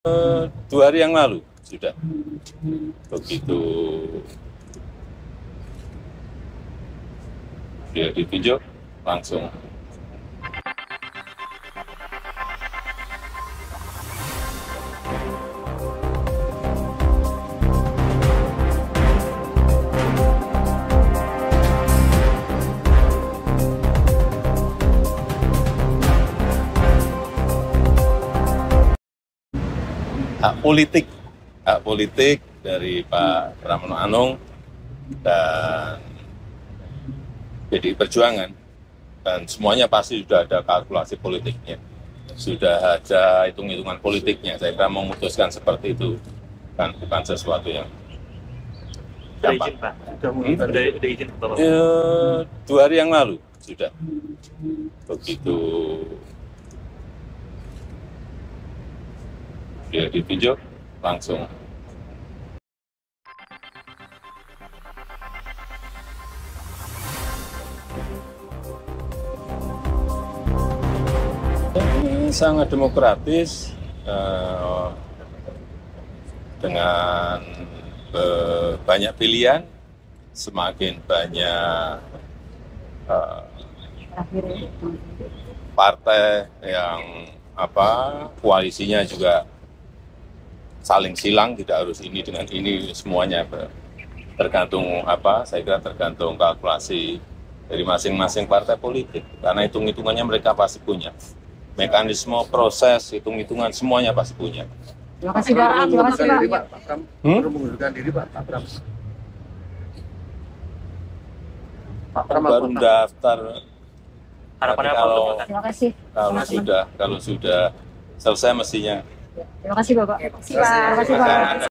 2 hari yang lalu sudah begitu dia ditunjuk langsung. Hak politik dari Pak Pramono Anung dan PDI Perjuangan, dan semuanya pasti sudah ada kalkulasi politiknya, sudah ada hitung-hitungan politiknya. Saya kira memutuskan seperti itu kan bukan sesuatu yang gampang. Sudah izin, Pak. 2 hari yang lalu sudah begitu dia ditunjuk langsung. Ini sangat demokratis, dengan banyak pilihan, semakin banyak partai yang koalisinya juga saling silang, tidak harus ini dengan ini, semuanya tergantung saya kira tergantung kalkulasi dari masing-masing partai politik, karena hitung-hitungannya mereka pasti punya, mekanisme proses hitung-hitungan semuanya pasti punya. Terima kasih Pak. Mengundurkan diri Pak Pram. Pak Pram baru mendaftar. Kalau sudah selesai mestinya. Terima kasih Bapak. Terima kasih Pak.